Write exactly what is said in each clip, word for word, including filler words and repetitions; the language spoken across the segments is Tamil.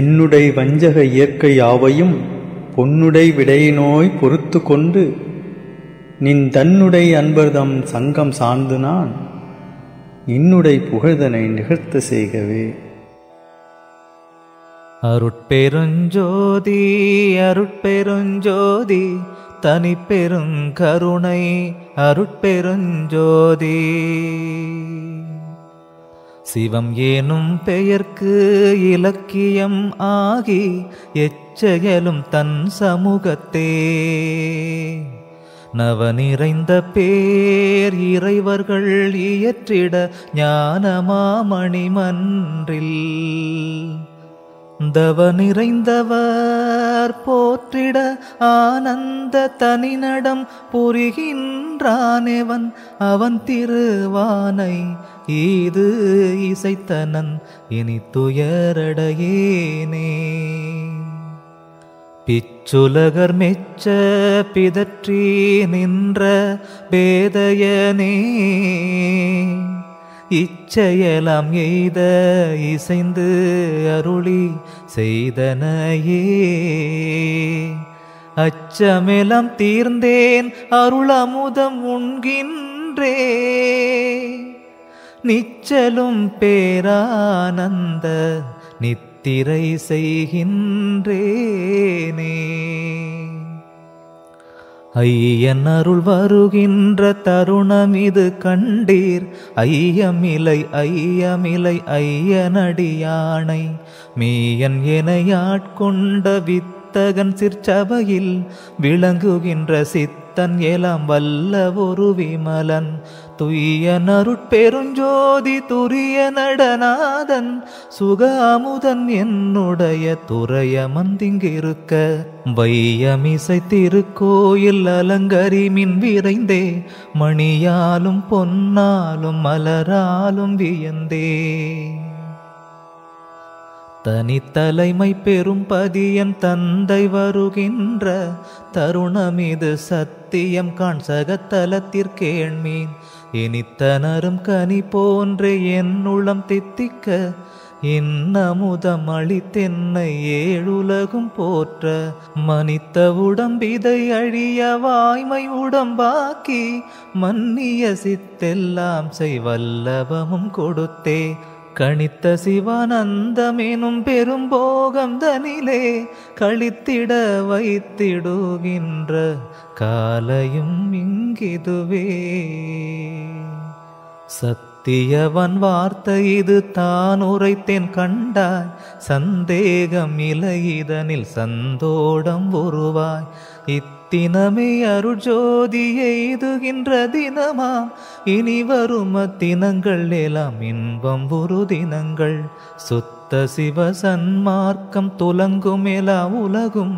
என்னுடை வஞ்சக இயற்கை யாவையும் பொன்னுடை விடையினோய் பொறுத்து கொண்டு நின் தன்னுடை அன்பர்தம் சங்கம் சார்ந்து நான் இன்னுடை புகழ்தனை நிகழ்த்த செய்கவே. அருட்பெருஞ்சோதி அருட்பெருஞ்சோதி தனி பெருங்கருணை அருட்பெருஞ்சோதி சிவம் ஏனும் பெயர்க்கு இலக்கியம் ஆகி எச்செயலும் தன் சமூகத்தே நவநிறைந்த பேர் இறைவர்கள் இயற்றிட ஞானமாமணிமன்றில் தவ நிறைந்தவர் போற்றிட ஆனந்த தனிநடம் புரிகின்றானேவன் அவன் திருவானை இது இசைத்தனன் இனி துயரடையேனே. பிச்சுலகர் மெச்ச பிதற்றி நின்ற பேதையனே இச்சையெல்லாம் எய்த இசைந்து அருளி செய்தனையே அச்சமெல்லாம் தீர்ந்தேன் அருளமுதம் உண்கின்றே நிச்சலும் பேரானந்த நித்திரை செய்கின்றேனே. ஐயன் அருள் வருகின்ற தருணம் இது கண்டீர் ஐயமிலை ஐயமிலை ஐயனடியானை மீயன் என ஆட்கொண்ட வித்தகன் சிற்சபையில் விளங்குகின்ற சித்தன் எலாம் வல்ல ஒரு விமலன் துய்யன் அருட்பெருஞ்சோதி துரிய நடநாதன் சுக அமுதன் என்னுடைய துறைய மந்திங்கிருக்க வையமிசை திருக்கோயில் அலங்கரிமின் விரைந்தே மணியாலும் பொன்னாலும் மலராலும் வியந்தே தனித்தலைமை பெரும் பதியன் தந்தை வருகின்ற தருணம் இது சத்தியம் காண் சகத்தலத்திற்கேண்மீன் இனித்தனரும் கனி போன்று என்னுளம் தித்திக்க இன்னமுதம் அளித்தென்னை ஏழுலகும் போற்ற மனித்த உடம்பிதை அழிய வாய்மை உடம்பாக்கி மன்னிய சித்தெல்லாம் செய்வல்லபமும் கொடுத்தே கணித்த சிவானந்தமெனும் பெரும்போகம் தனிலே கழித்திட வைத்திடுகின்ற காலையும் இங்கிதுவே. சத்தியவன் வார்த்தை இது தான் உரைத்தேன் கண்டாய் சந்தேகம் இலை இதனில் சந்தோடம் உருவாய் இத்தினமே அருஜோதி எய்துகின்ற தினமாம் இனி வரும தினங்கள் எல்லாம் இன்பம் ஒரு தினங்கள் சுத்த சிவ சன்மார்க்கம் துலங்கும் எலா உலகும்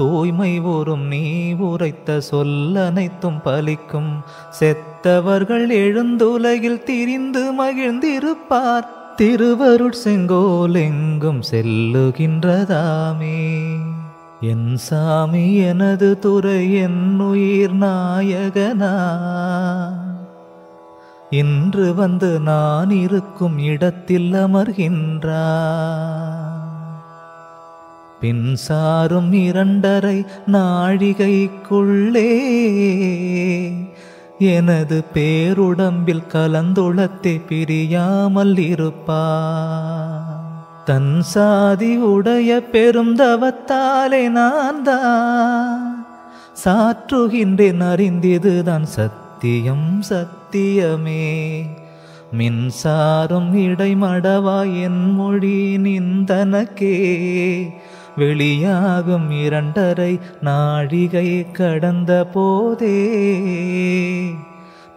தூய்மை ஊறும் நீ உரைத்த சொல்லனைத்தும் பலிக்கும் செத்தவர்கள் எழுந்துலகில் திரிந்து மகிழ்ந்திருப்பார் திருவருட் செங்கோலெங்கும் செல்லுகின்றதாமே. என் சாமி எனது துறை என்னுயிர் நாயகனா இன்று வந்து நான் இருக்கும் இடத்தில் அமர்கின்றார் பின்சாரும் இரண்டரை நாழிகைக்குள்ளே எனது பேருடம்பில் கலந்துளத்தை பிரியாமல் இருப்பார் தன் சாதி உடைய பெருந்தவத்தாலே நான் தான் சாற்றுகின்றேன் அறிந்திதுதான் சத்தியம் சத்தியமே. மின்சாரம் இடைமடவா என் மொழி நிந்தனக்கே வெளியாகும் இரண்டரை நாழிகை கடந்த போதே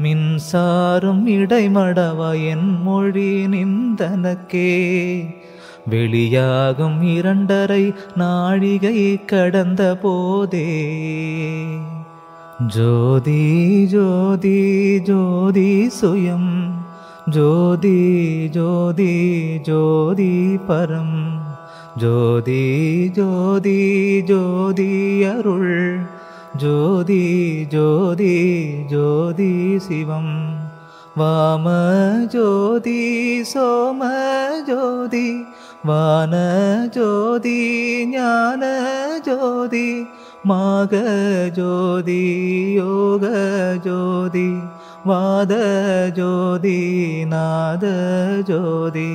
மின்சாரும் இடைமடவா என் மொழி நிந்தனக்கே வெளியாகும் இரண்டரை நாழிகை கடந்த போதே ஜோதி ஜோதி ஜோதி சுயம் ஜோதி ஜோதி ஜோதி பரம் ஜோதி ஜோதி ஜோதி அருள் ஜோதி ஜோதி ஜோதி சிவம் வாம ஜோதி சோம ஜோதி വാനജ്യോതി ജ്ഞാനജ്യോതി മാർഗജ്യോതി യോഗജ്യോതി വാദജ്യോതി നാദജ്യോതി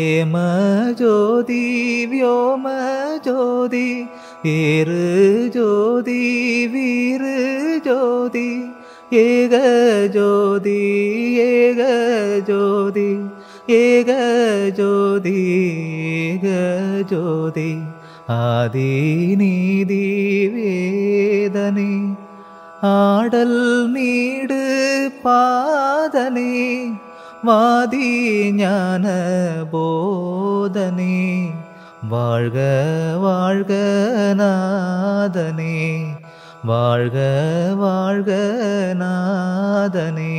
ഏമജ്യോതി വ്യോമജ്യോതി ഏരുജ്യോതി വീരുജ്യോതി ഏകജ്യോതി ഏകജ്യോതി ഏകജ്യോതി ഏകജ്യോതി ആദിനീതി വേദനേ ആടൽ നീട് പാദനേ വാദി ജ്ഞാന ബോധനേ വാഴ്ക വാഴ്ക നാദനേ வாழ்க வாழ்க நாதனே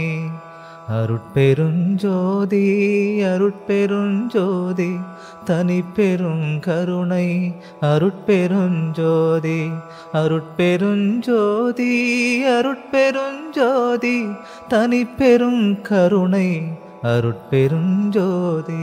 அருட்பெருஞ்சோதி அருட்பெருஞ்சோதி தனிப்பெரும் கருணை அருட்பெருஞ்சோதி அருட்பெருஞ்சோதி அருட்பெருஞ்சோதி தனிப்பெரும் கருணை அருட்பெருஞ்சோதி.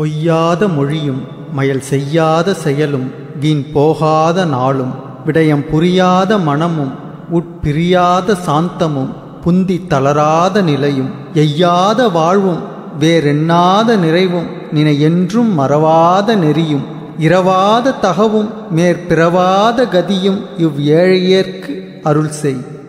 பொய்யாத மொழியும் மயல் செய்யாத செயலும் வீண் போகாத நாளும் விடயம் புரியாத மனமும் உட்பிரியாத சாந்தமும் புந்தி தளராத நிலையும் எய்யாத வாழ்வும் வேறெண்ணாத நிறைவும் நினை என்றும் மறவாத நெறியும் இரவாத தகவும் மேற்பிறவாத கதியும் இவ்வேழையேற்கு அருள் செய்.